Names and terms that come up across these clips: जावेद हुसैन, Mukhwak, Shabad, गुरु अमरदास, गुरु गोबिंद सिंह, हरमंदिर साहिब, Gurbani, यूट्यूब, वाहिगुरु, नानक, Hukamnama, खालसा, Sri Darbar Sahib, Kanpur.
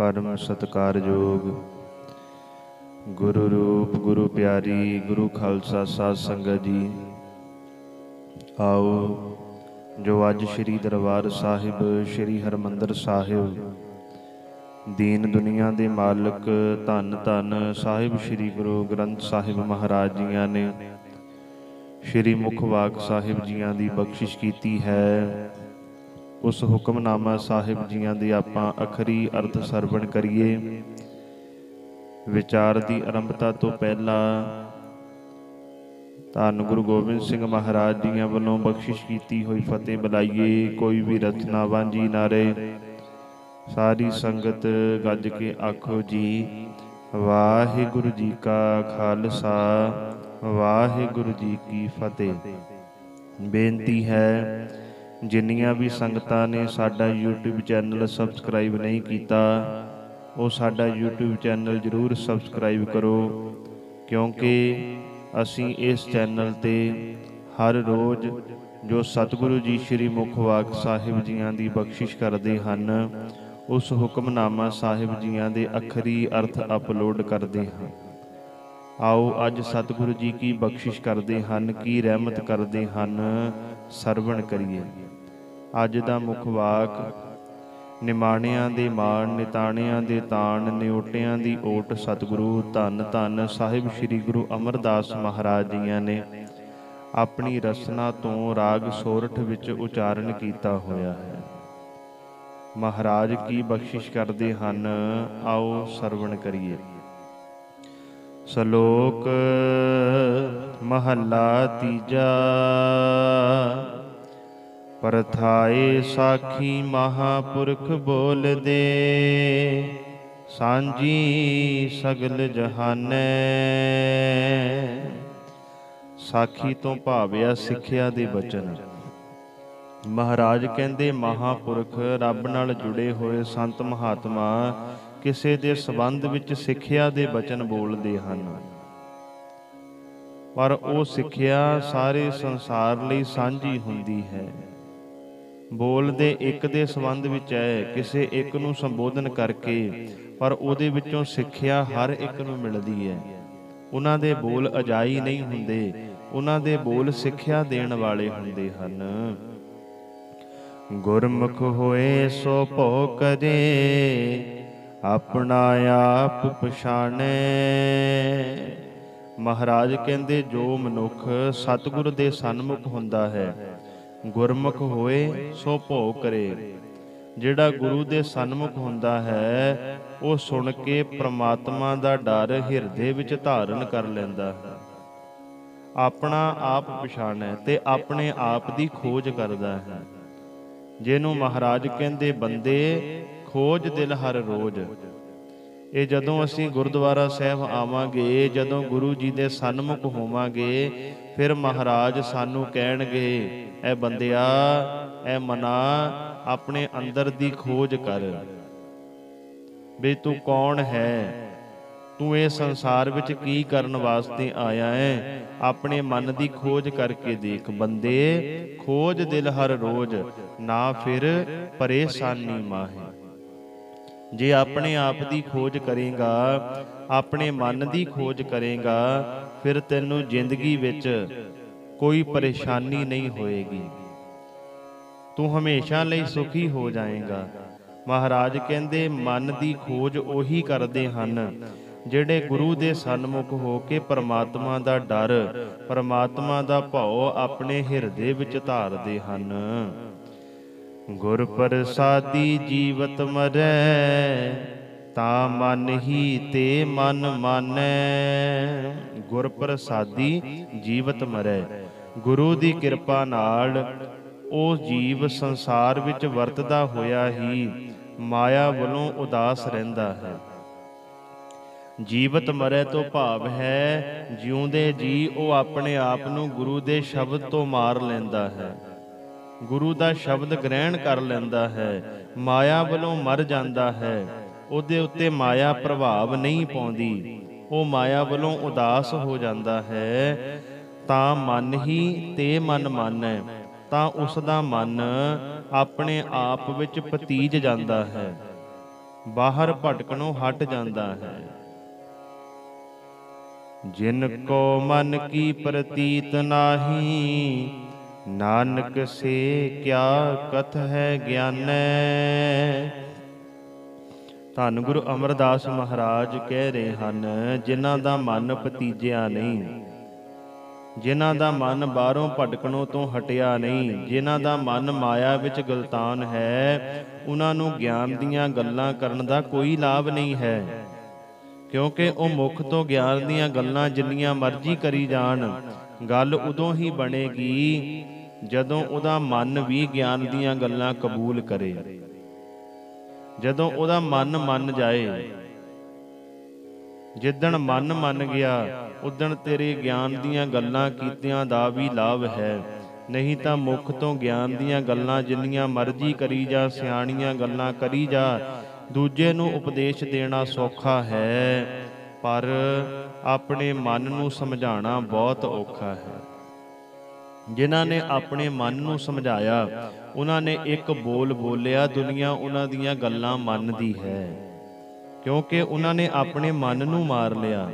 परम सत्कार योग गुरु रूप गुरु प्यारी गुरु खालसा साध संगत जी, आओ जो अज श्री दरबार साहिब श्री हरमंदिर साहिब दीन दुनिया दे मालिक धन धन साहिब श्री गुरु ग्रंथ साहिब महाराज जियां ने श्री मुखवाक साहिब जियां दी बख्शिश कीती है। उस हुक्मनामा साहिब जियां दे आपां आखरी अर्थ सरवण करिए। विचार दी आरंभता तो पहला धन गुरु गोबिंद सिंह महाराज जियां वल्लों बख्शिश कीती होई फतेह बुलाइए। कोई भी रचना वांझी नारे सारी संगत गज के आखो जी वाहिगुरु जी का खालसा वाहिगुरु जी की फतेह। बेनती है जिन्नियां भी संगतां ने साडा यूट्यूब चैनल सबसक्राइब नहीं किया, वो साडा यूट्यूब चैनल जरूर सबसक्राइब करो, क्योंकि असी इस चैनल ते हर रोज़ जो सतगुरु जी श्री मुखवाक साहिब जियां दी बख्शिश करते हैं उस हुक्मनामा साहिब जियां दे आखरी अर्थ अपलोड करते हैं। आओ अज सतगुरु जी की बख्शिश करते हैं कि रहमत करते हैं, सरवण करिए। अज दा मुखवाक निमाणियां दे माण निताणियां दे ताण न्योटियां दी ओट सतगुरु धन धन साहिब श्री गुरु अमरदास महाराज जी ने अपनी रसना तो राग सोरठ विच उचारण किया होया है। महाराज की बख्शिश करते हैं, आओ सरवण करिए। सलोक महला तीजा। परथाए साखी महापुरख बोल दे, सांझी सगल जहाने। साखी तो भाविया सिक्ख्या दे बचन। महाराज कहते महापुरख रब नाल जुड़े हुए संत महात्मा किसी के संबंध में सिक्ख्या के बचन बोलते हैं, पर वो सिक्ख्या सारे संसार लिए सांझी होती है। बोलते एक के संबंध में है, किसी एक को संबोधन करके, पर उसदे विचों सिक्ख्या हर एक को मिलती है। उन्हां दे बोल अजाई नहीं हुंदे, उन्हां दे बोल सिक्ख्या देने वाले हुंदे हन। गुरमुख होए सो भौ करे, अपना आप पछाणे। महाराज कहते जो मनुख सतगुर के सन्मुख होंदा है, गुरमुख होए सो भौ करे। जिहड़ा गुरु के सन्मुख होंदा है वो सुन के परमात्मा का डर हिरदे विच धारण कर लैंदा है, अपना आप पछाणे ते अपने आप की खोज करदा है। जिन्हों महाराज कहते बंदे खोज दिल हर रोज। ये जदों असी गुरुद्वारा साहब आवांगे, जदों गुरु जी के सन्मुख होवांगे, फिर महाराज सानू कहणगे ऐ बंदिया ऐ मना अपने अंदर दी खोज कर भी तू कौन है, तू इस संसार विच की करन वास्ते आया है। अपने मन की खोज करके देख बंदे, खोज दिल हर रोज ना फिर परेशानी माहे। जे अपने आप की खोज करेगा, अपने मन की खोज करेगा, फिर तेनों जिंदगी विच कोई परेशानी नहीं होएगी, तू हमेशा लई सुखी हो जाएगा। महाराज कहते मन की खोज उही करते हैं जिहड़े गुरु के सन्मुख हो के परमात्मा का डर परमात्मा का भाव अपने हिरदे विच धारदे हन। गुर प्रसादी जीवत मरै, ता मन ही ते मन मानै। गुर प्रसादी जीवत मरै, गुरु की कृपा नाल ओ जीव संसार विच वरतदा होया ही माया वलों उदास रहिंदा है। जीवत मरै तो भाव है जिउंदे जी वो अपने आप नूं गुरु के शब्द तो मार लैंदा है, गुरु का शब्द ग्रहण कर लेंदा है, माया वलों मर जाता है। उहदे उत्ते माया प्रभाव नहीं पाउंदी, वो माया वलों उदास हो जाता है। ता मन ही ते मन मानै, ता उसका मन अपने आप विच पतीज जाता है। बाहर भटकनों हट जाता है। जिनको मन की प्रतीत नाही, नानक से क्या कथ है ज्ञानै। धन गुरु अमरदास महाराज कह रहे हैं जिन्हां दा मन भतीजिया नहीं, जिन्हां दा मन बाहरों भटकणों तो हटिया नहीं, जिन्हां दा मन माया विच गलतान है, उन्हां नूं ज्ञान दीआं गल्लां करन दा कोई लाभ नहीं है। क्योंकि वह मुख तो ज्ञान दीआं गल्लां जिन्नियां मर्जी करी जाण, गल उदों ही बनेगी जदों उहदा मन भी ज्ञान दीआं गल्लां कबूल करे, जदों उहदा मन मन जाए। जिद्दण मन मन गया उदण तेरे ज्ञान दीआं गल्लां कीतियां दा भी लाभ है, नहीं तां मुख तो ज्ञान दीआं गल्लां जिन्नियां मर्जी करी जा, सियाणीआं गल्लां करी जा। दूजे नूं उपदेश देना सौखा है, पर अपने मन नूं समझाना बहुत औखा है। जिन्हां ने अपने मन नूं समझाया उन्हां ने एक बोल बोलिया, दुनिया उन्हां दीआं गल्लां मनदी है, क्योंकि उन्हां ने अपने मन नूं मार लिया।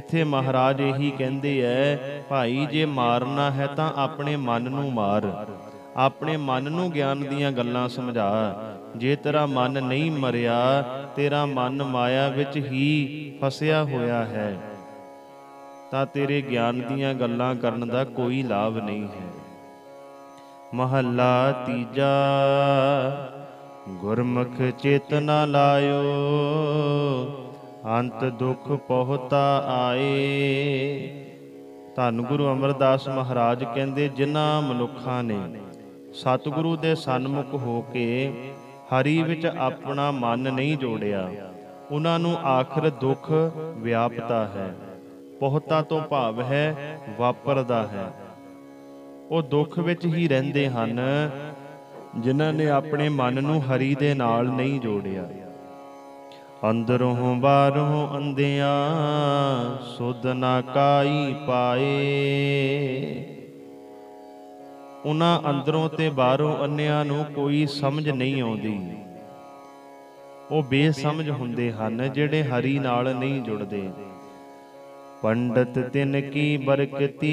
इत्थे महाराज यही कहंदे है, भाई जे मारना है तां अपने मन नूं मार, अपने मन नूं ज्ञान दीआं गल्लां समझा। जे तेरा मन नहीं मरिया, तेरा मन माया विच ही फसिया होया है, तां तेरे ज्ञान दीआं गल्लां करन दा कोई लाभ नहीं है। महला तीजा। गुरमुख चेतना लायो, अंत दुख पहुता आए। धन गुरु अमरदास महाराज कहते जिन्हां मनुखा ने सतगुरु के सन्मुख होके हरि विच अपना मन नहीं जोड़िया, उन्हां नूं आखिर दुख व्यापता है। पहुता तो भाव है वापरदा है, वो दुख विच ही रहिंदे हन जिन्हां ने अपने मन नूं हरि दे नाल नहीं जोड़िया। अंदरों बाहरों अंधियां सुध ना काई पाए। उन्हां अंदरों ते बाहरों अन्नियां नूं कोई समझ नहीं आउंदी, वो बेसमझ हुंदे हन जिहड़े हरि नाल नहीं जुड़दे। पंडत तिन की बरकती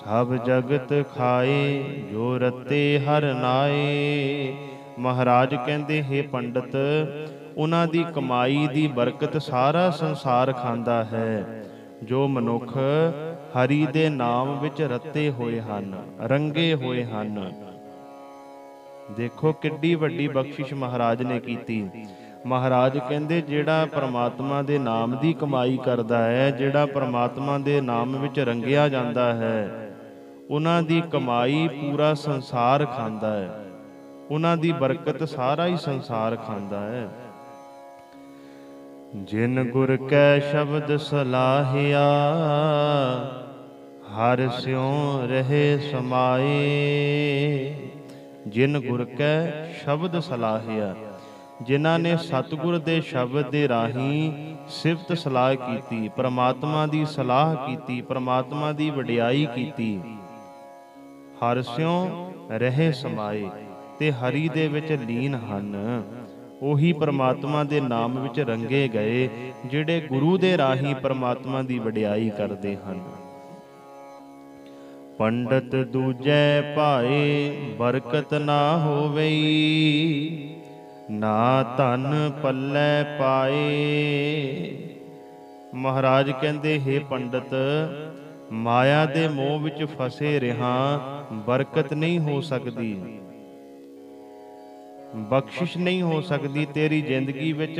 सब जगत खाए, जो रते हर नाए। महाराज कहंदे हे पंडत, उन्हां दी कमाई दी बरकत सारा संसार खांदा है, जो मनुख हरि दे नाम विच रते होए हन, रंगे होए हन। देखो किड्डी वड्डी बख्शिश महाराज ने कीती। महाराज कहंदे जिहड़ा परमात्मा दे नाम दी कमाई करदा है, जिहड़ा परमात्मा दे नाम विच रंगिया जांदा है, उन्हां दी कमाई पूरा संसार खांदा है, उन्हां दी बरकत सारा ही संसार खांदा है। जिन गुर कै शब्द सलाहिया, हर स्यों रहे समाए। जिन गुर कै शब्द सलाहिया, जिन्हां ने सतगुर दे शब्द दे राही सिफत सलाह कीती, परमात्मा दी सलाह कीती, परमात्मा दी वडियाई कीती। हर स्यों रहे समाए ते हरि दे विच लीन हन, ਉਹੀ परमात्मा दे नाम विच रंगे गए, ਜਿਹੜੇ गुरु दे राही परमात्मा दी ਵਡਿਆਈ ਕਰਦੇ ਹਨ। पंडित दूजे पाए बरकत ना होवई, ना धन पल्ले पाए। महाराज ਕਹਿੰਦੇ हे पंडित, माया ਦੇ ਮੋਹ ਵਿੱਚ ਫਸੇ ਰਿਹਾ बरकत नहीं हो सकती, बख्शिश नहीं हो सकती, तेरी जिंदगी विच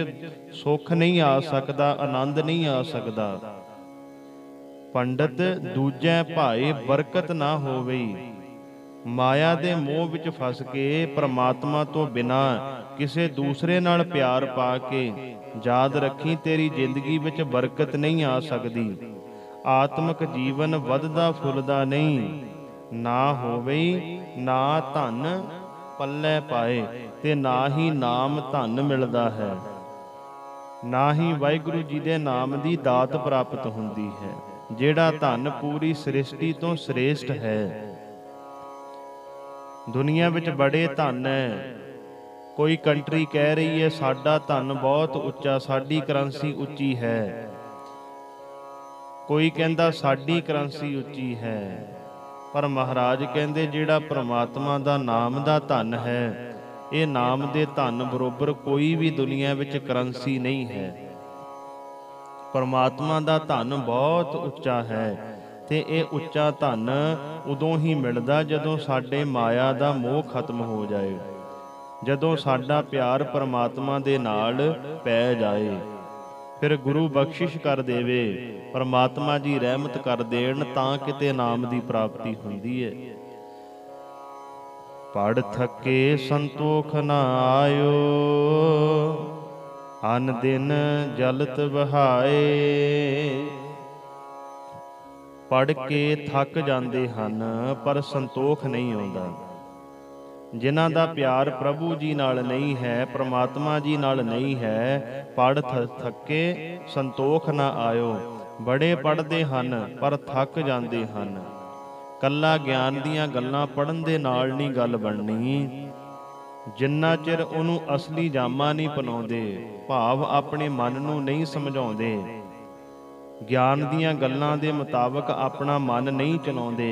सुख नहीं आ सकता, आनंद नहीं आ सकता। पंडित दूजे भाए बरकत ना होवे, माया दे मोह विच फस के परमात्मा तो बिना किसी दूसरे नाल प्यार पा के, याद रखी तेरी जिंदगी विच बरकत नहीं आ सकती। आत्मक जीवन वधदा फुलदा नहीं, ना होवे ना धन पल्ले पाए, ते ना ही नाम धन मिलता है, ना ही वाहिगुरु जी के नाम की दात प्राप्त होती है, जेड़ा धन पूरी सृष्टि तो श्रेष्ठ है। दुनिया बड़े धन है, कोई कंट्री कह रही है साडा धन बहुत उच्चा, साडी करंसी उच्ची है। कोई कहंदा साडी करंसी उच्ची है। पर महाराज कहंदे जिहड़ा परमात्मा दा नाम दा धन है, ये नाम दे धन बरोबर कोई भी दुनिया विच करंसी नहीं है। परमात्मा दा धन बहुत उच्चा है ते यह उच्चा धन उदों ही मिलदा जदों साडे माया दा मोह खत्म हो जाए, जदों साडा प्यार परमात्मा दे नाल पै जाए। फिर गुरु बख्शिश कर देवे, परमात्मा जी रहमत कर देण, तां किते नाम दी प्राप्ति हुंदी है। पढ़ थके संतोख ना आयो, अन दिन जलत बहाए। पढ़ के थक जाते हैं पर संतोख नहीं आता। जिन्हां दा प्यार प्रभु जी नाल नहीं है, परमात्मा जी नाल नहीं है, पढ़ थके संतोख ना आयो। बड़े पढ़ते हैं पर थक जाते हैं। कल्ला ज्ञान दीआं गल्लां पढ़न दे नाल नहीं गल बननी। जिन्ना चिर उन्हों असली जामा नहीं पनाउंदे, भाव अपने मन नूं नहीं समझाउंदे, ज्ञान दीआं गल्लां दे मुताबक अपना मन नहीं चलाउंदे,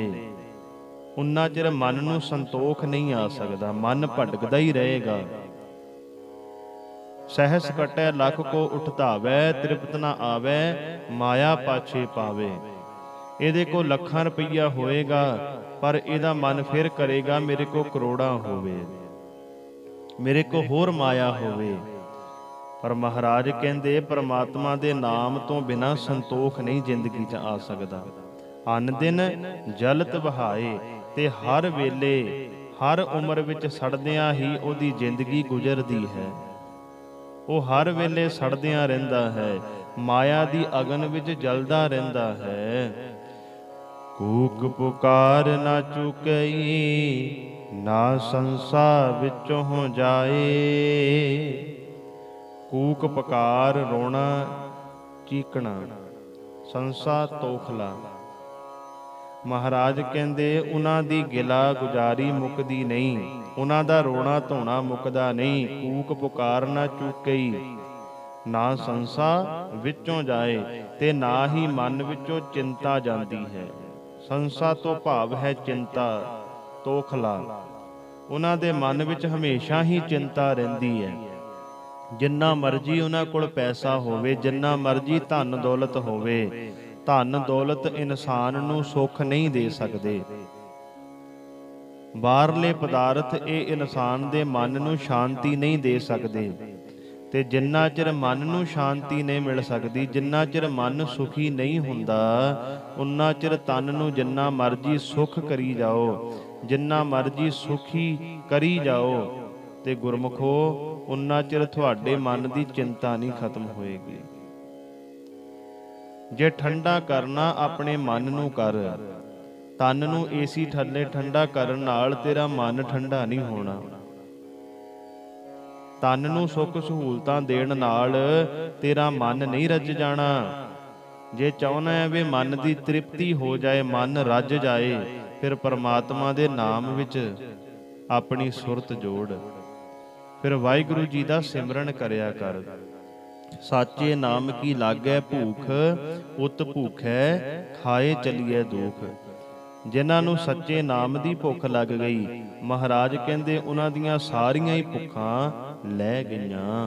उन्ना चिर मन नूं संतोख नहीं आ सकदा। मन भटकदा ही रहेगा। सहस कटै लख को उठतावै, तृप्त ना आवै माया पाछे पावे। इहदे को लखां रुपया होएगा पर इहदा मन फिर करेगा मेरे को करोड़ां होवे, मेरे को होर माया होवे। पर महाराज कहंदे परमात्मा दे नाम तो बिना संतोख नहीं जिंदगी च आ सकदा। अन दिन जलत बहाए, ते हर वेले हर उम्र विच सड़दियां ही उहदी जिंदगी गुजरदी है। वह हर वेले सड़दियां रहिंदा है, माया दी अगन विच जलदा रहिंदा है। कूक पुकार ना चुकई, ना संसा विचों जाए। कूक पकार रोना चीकना, संसा तोखला। महाराज कहंदे उन्हां दी गिला गुजारी मुकदी नहीं, उन्हां दा रोना धोना मुकदा नहीं। कूक पुकार ना चुकई, ना संसा विचों जाए, ते ना ही मन विचों चिंता जाती है। संसा तो भाव है चिंता, तोखला। उन्हां दे मन विच हमेशा ही चिंता रहिंदी है। जिन्ना मर्जी उन्हां कोल पैसा होवे, जिन्ना मर्जी धन दौलत होवे, धन दौलत इंसान नूं सुख नहीं दे सकदे। बाहरले पदार्थ ये इंसान दे मन नूं शांति नहीं दे सकदे। ते जिन्ना चिर मन नूं शांति नहीं मिल सकदी, जिन्ना चिर मन सुखी नहीं हुंदा, उन्ना चिर तन नूं जिन्ना मर्जी सुख करी जाओ, जिन्ना मर्जी सुखी करी जाओ। ते गुरमुखो उन्ना चिर तुहाडे मन दी चिंता नहीं खत्म होएगी। जे ठंडा करना अपने मन नूं कर, तन नूं एसी थल्ले ठंडा करन नाल तेरा मन ठंडा नहीं होना। तन नूं सुख सहूलतां देण नाल तेरा मन नहीं रज जाना। जे चाहुंदा है वे मन दी तृप्ति हो जाए, मन रज जाए, फिर परमात्मा दे नाम विच अपनी सुरत जोड़। फिर वाहिगुरू जी दा सिमरन करिया कर। साचे नाम की लागै भूख, उत भूखै खाए चलिए दुख। जिन्हां नूं सच्चे नाम दी भुख लग गई, महाराज कहंदे उन्हां दियां सारियां ही भुखां लै गईयां।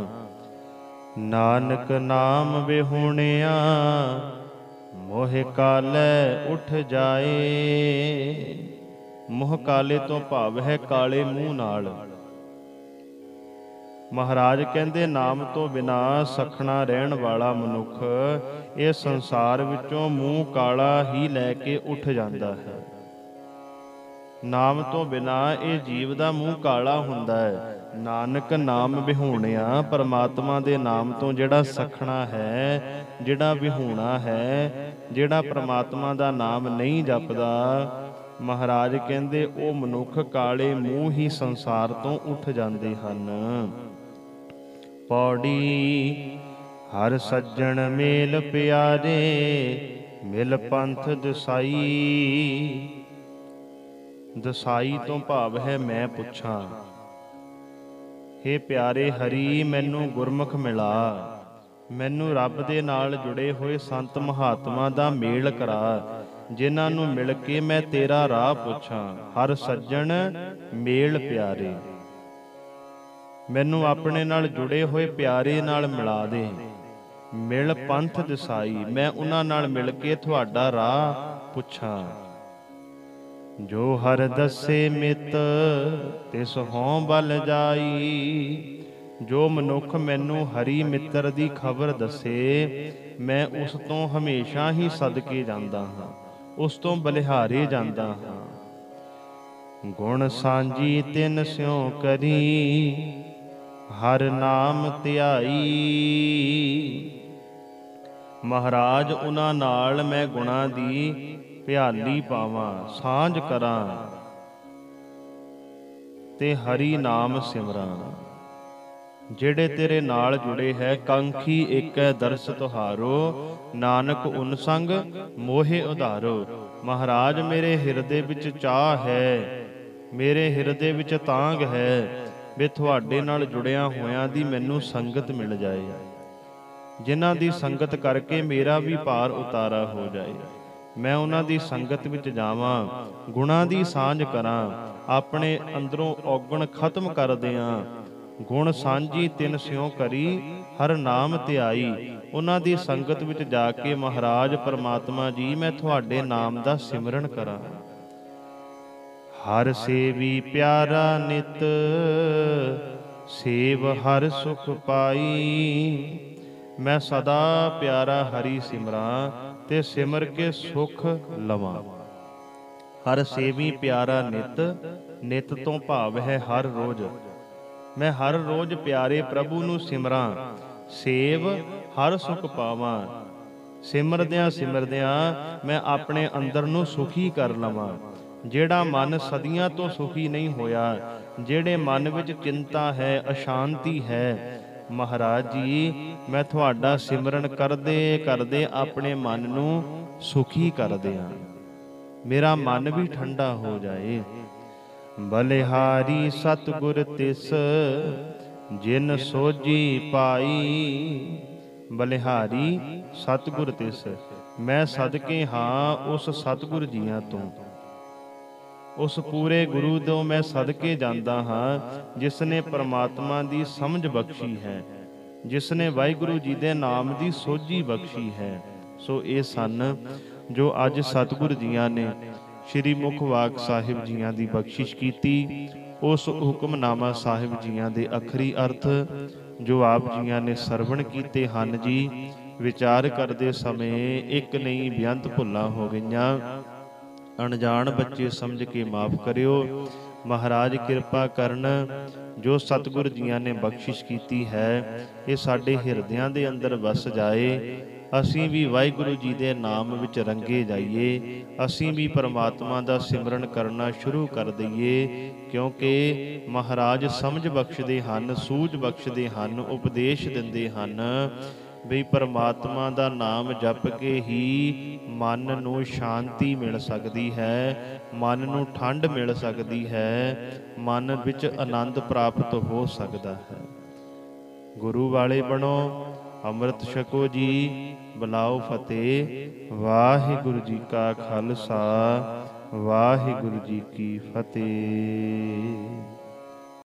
नानक नाम विहुणिया, मोह काले उठ जाए। मोह काले तो भाव है काले मूँह नाल। महाराज कहंदे नाम तो बिना सखना रहन वाला मनुख इस संसार विचों मूँह काला ही लैके उठ जाता है। नाम तो बिना ये जीव का मूँह काला हुंदा है। नानक नाम विहूणिया, परमात्मा दे नाम तो जिहड़ा सखना है, जिहड़ा विहूणा है, जिहड़ा परमात्मा दा नाम नहीं जपदा, महाराज कहंदे ओ मनुख काले मूँह ही संसार तो उठ जाते हैं। पौड़ी हर सज्जन मेल प्यारे, मिल पंथ दसाई। दसाई तो भाव है मैं पुछां। हे प्यारे हरी मैनू गुरमुख मिला, मैनू रब दे नाल जुड़े हुए संत महात्मा दा मेल करा, जिन्हां नू मिल के मैं तेरा राह पुछां। हर सज्जन मेल प्यारे, मैनू अपने नाल जुड़े हुए प्यारे नाल मिला दे। मिल पंथ दिसाई, मैं उन्हां नाल मिल के तुहाडा राह पुछां। जो हर दसे मित तिस हों बल जाई, जो मनुख मैनू हरी मित्र की खबर दसे, मैं उस तो हमेशा ही सदके जाता हाँ, उस तो बलिहारे जाता हाँ। गुण सांझी तिन स्यों करी, हर नाम ध्याई। महाराज उन्हां नाल मैं गुणा दी भ्याली पावां, सांझ करां ते हरी नाम सिमरां। जेड़े तेरे नाल जुड़े है कंखी एक दर्श तुहारो, नानक उन संग मोहे उधारो। महाराज मेरे हिरदे विच चाह है, मेरे हिरदे विच तांग है, वे तुहाडे नाल जुड़िया होयां दी मैनू संगत मिल जाए, जिन्हां दी संगत करके मेरा भी पार उतारा हो जाए। मैं उन्हां दी संगत विच जावां, गुणां दी सांझ करां, अपने अंदरों औगण खत्म कर दियां। गुण सांझी तिन स्यों करी, हर नाम ध्याई। उन्हां दी संगत विच जाके महाराज परमात्मा जी मैं तुहाडे नाम दा सिमरन करां। हर सेवी प्यारा नित सेव, हर सुख पाई। मैं सदा प्यारा हरी सिमरां ते सिमर के सुख लवां। हर सेवी प्यारा नित, नित तो भाव है हर रोज। मैं हर रोज प्यारे प्रभु नू सिमरां, सेव हर सुख पावां। सिमरदियां सिमरदियां मैं अपने अंदर नू सुखी कर लवां। जेड़ा मन सदियां तो सुखी नहीं होया, जेड़े मन विच चिंता है, अशांति है, महाराज जी मैं तुहाडा सिमरन करदे करदे अपने मन नू सुखी कर दियां, मेरा मन भी ठंडा हो जाए। बलिहारी सतगुर तिस जिन सोझी पाई। बलिहारी सतगुर तिस, मैं सदके हाँ उस सतगुर जियां तो, उस पूरे गुरु तो मैं सदके जाता हाँ, जिसने परमात्मा की समझ बख्शी है, जिसने वाहिगुरु जी के नाम की सोझी बख्शी है। सो ये सन जो अज सतगुर जियां ने श्री मुख वाक साहिब जियां दी बख्शिश कीती। उस हुक्मनामा साहिब जियां दे अखरी अर्थ जो आप जियां ने सरवण कीते हन जी, विचार करदे समय एक नहीं बेअंत भुल्लां हो गईयां, अणजाण बच्चे समझ के माफ़ करियो। महाराज कृपा करन, जो सतगुर जियां ने बख्शिश कीती है ये साडे हिरदियां दे अंदर वस जाए। असीं भी वाहिगुरु जी दे नाम विच रंगे जाइए, असीं भी परमात्मा दा सिमरन करना शुरू कर दईए, क्योंकि महाराज समझ बख्शदे हन, सूझ बख्शदे हन, उपदेश दिंदे हन भी परमात्मा दा नाम जप के ही मन नूं शांति मिल सकदी है, मन नूं ठंड मिल सकदी है, मन विच आनंद प्राप्त हो सकदा है। गुरु वाले बनो, अमृत छको जी, बुलाओ फतेह। वाहिगुरु जी का खालसा, वाहिगुरु जी की फतेह।